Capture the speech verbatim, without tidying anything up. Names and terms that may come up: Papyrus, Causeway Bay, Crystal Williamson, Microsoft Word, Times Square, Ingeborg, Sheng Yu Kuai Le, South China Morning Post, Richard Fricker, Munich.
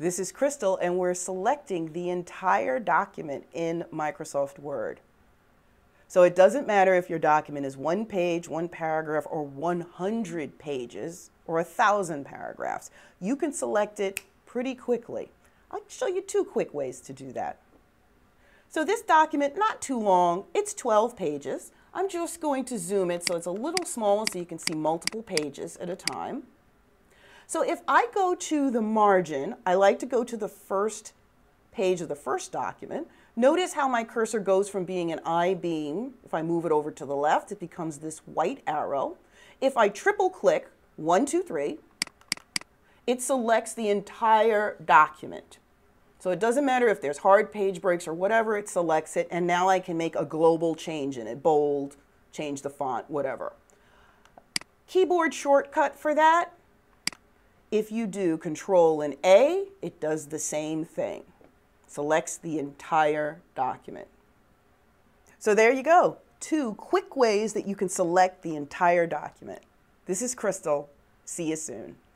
This is Crystal, and we're selecting the entire document in Microsoft Word. So it doesn't matter if your document is one page, one paragraph, or one hundred pages, or one thousand paragraphs. You can select it pretty quickly. I'll show you two quick ways to do that. So this document, not too long, it's twelve pages. I'm just going to zoom it so it's a little smaller so you can see multiple pages at a time. So if I go to the margin, I like to go to the first page of the first document. Notice how my cursor goes from being an I-beam. If I move it over to the left, it becomes this white arrow. If I triple click, one, two, three, it selects the entire document. So it doesn't matter if there's hard page breaks or whatever, it selects it, and now I can make a global change in it, bold, change the font, whatever. Keyboard shortcut for that, if you do Control and A, it does the same thing. Selects the entire document. So there you go. Two quick ways that you can select the entire document. This is Crystal. See you soon.